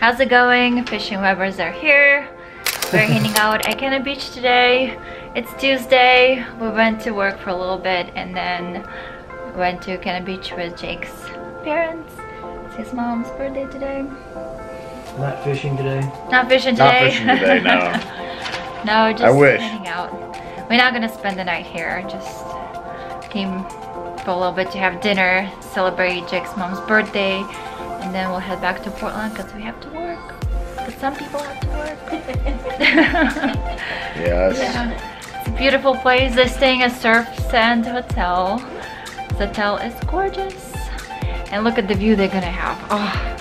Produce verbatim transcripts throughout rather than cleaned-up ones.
How's it going? Fishing Webers are here. We're hanging out at Cannon Beach today. It's Tuesday. We went to work for a little bit and then went to Cannon Beach with Jake's parents. It's his mom's birthday today. Not fishing today. Not fishing today. Not fishing today, no. No, just I wish. Hanging out. We're not gonna spend the night here. Just came for a little bit to have dinner, celebrate Jake's mom's birthday, and then we'll head back to Portland because we have to work. But some people have to work. Yes. Yeah. It's a beautiful place. They're staying at Surf Sand Hotel. The hotel is gorgeous. And look at the view they're gonna have. Oh.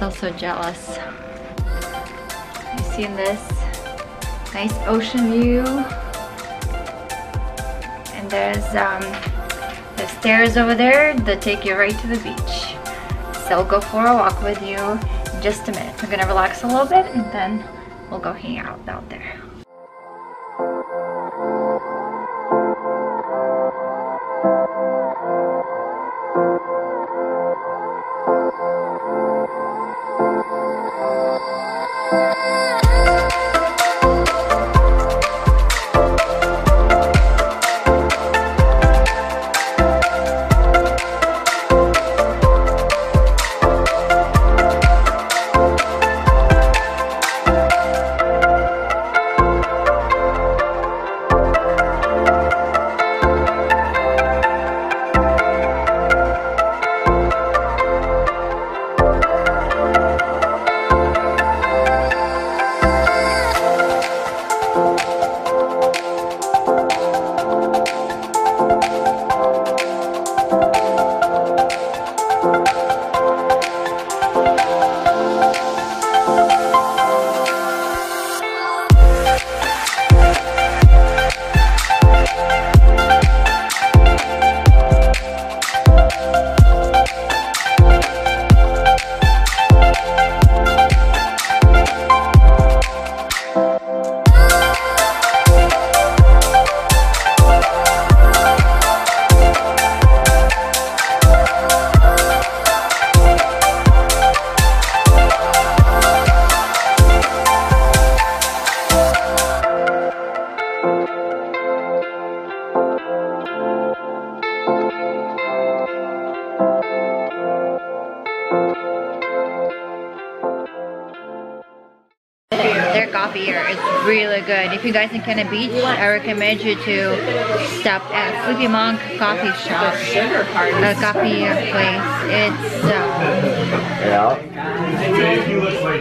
I'm so jealous. Have you seen this? Nice ocean view. And there's um, the stairs over there that take you right to the beach. So I'll go for a walk with you in just a minute. We're gonna relax a little bit and then we'll go hang out out there. Coffee here, it's really good. If you guys in Cannon Beach, I recommend you to stop at Sleepy Monk Coffee Shop, a coffee place. It's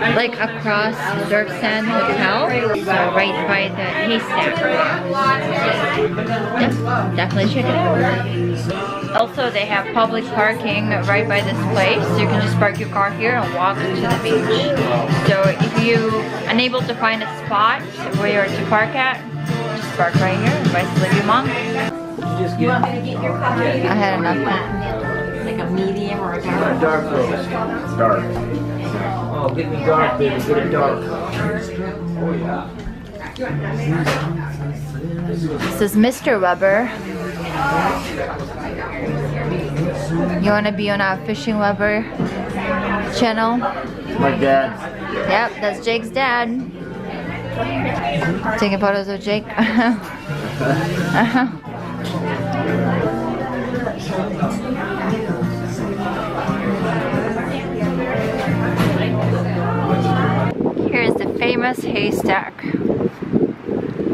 um, like across Dirksen Hotel, so right by the Haystack Rock. Yep, definitely check it out. Also, they have public parking right by this place, so you can just park your car here and walk to the beach. So if you are unable to find a spot where to park at, just park right here by Sleepy Monk. Just get, I had enough. One. Like a medium or a dark. Dark. Dark. Oh, get me dark, baby. Get it dark. Oh yeah. This is Mister Weber. You want to be on our Fishing Weber channel? My dad. Yep, that's Jake's dad. Taking photos of Jake. Here's the famous Haystack.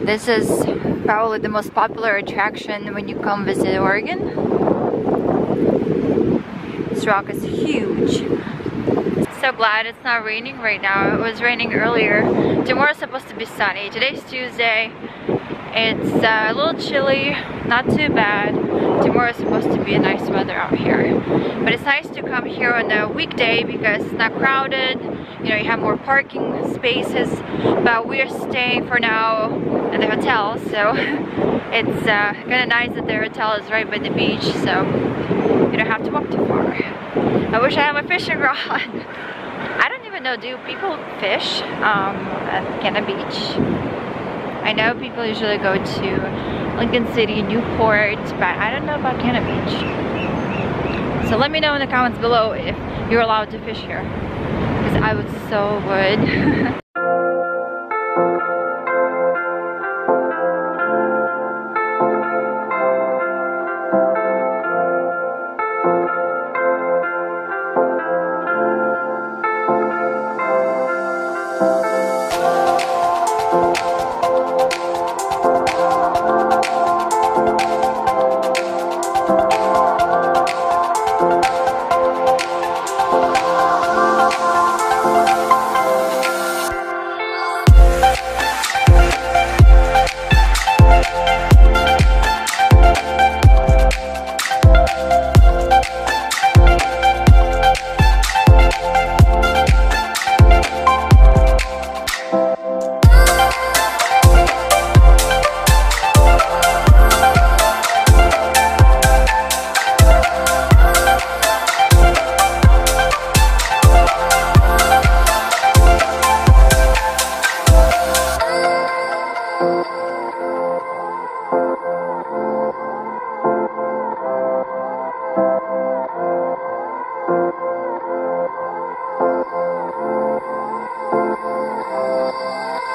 This is probably the most popular attraction when you come visit Oregon. This rock is huge. So glad it's not raining right now. It was raining earlier. Tomorrow's supposed to be sunny. Today's Tuesday. It's uh, a little chilly, not too bad. Tomorrow's supposed to be a nice weather out here. But it's nice to come here on a weekday because it's not crowded. You know, you have more parking spaces. But we're staying for now at the hotel, so it's uh, kind of nice that the hotel is right by the beach, so you don't have to walk too far. I wish I had my fishing rod. I don't even know, do people fish um, at Cannon Beach? I know people usually go to Lincoln City, Newport, but I don't know about Cannon Beach. So let me know in the comments below if you're allowed to fish here. I was so worried.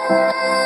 Bye.